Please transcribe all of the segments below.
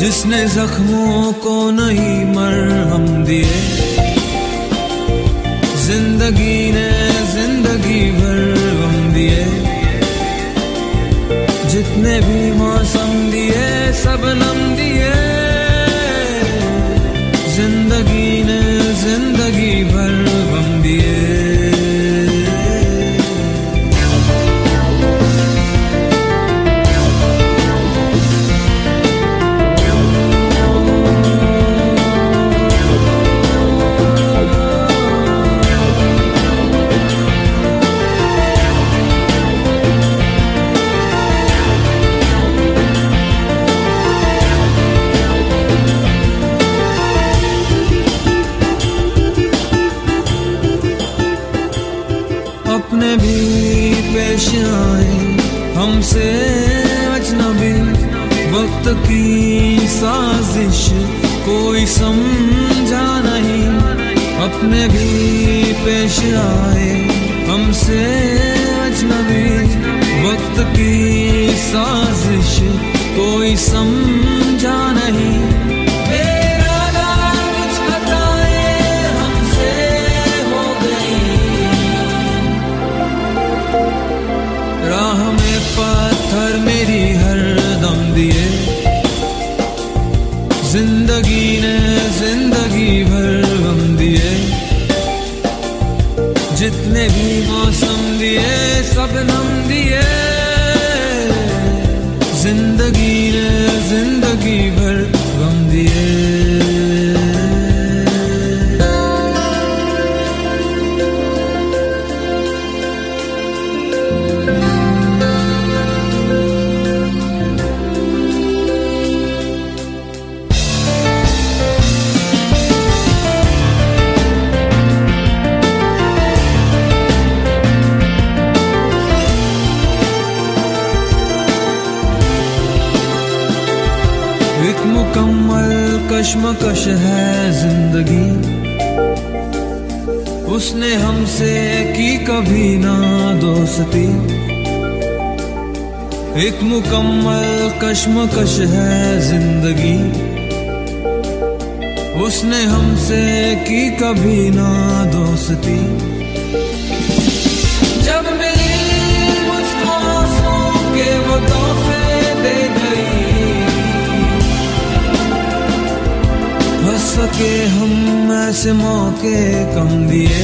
जिसने जख्मों को नहीं मरहम दिए, जिंदगी ने जिंदगी भर गम दिए, जितने भी मौसम दिए सब नम दिए, जिंदगी ने जिंदगी भर गम दिए। हमसे अजनबी वक्त की साजिश कोई समझा नहीं, अपने भी पेश आए हमसे अजनबी वक्त की साजिश कोई समझा नहीं। जिंदगी ने जिंदगी भर गम दिए, जितने भी मौसम दिए सब नम दिए, जिंदगी ने जिंदगी भर गम दिए। कश्मकश है जिंदगी, उसने हमसे की कभी ना दोस्ती, एक मुकम्मल कश्मकश है जिंदगी, उसने हमसे की कभी ना दोस्ती। जब मेरी मुझको आंसू के वो तोहफे दे गई, हंस सके हम ऐसे मौके कम दिए,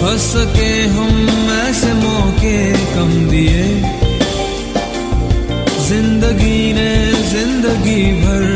हंस सके हम ऐसे मौके कम दिए, जिंदगी ने जिंदगी भर